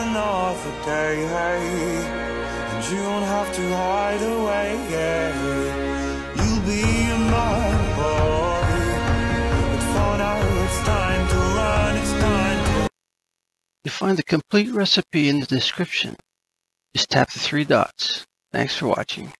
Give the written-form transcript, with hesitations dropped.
another day, and you don't have to hide away. You'll be my boy, but for now it's time to run, it's time to... You find the complete recipe in the description. Just tap the 3 dots. Thanks for watching.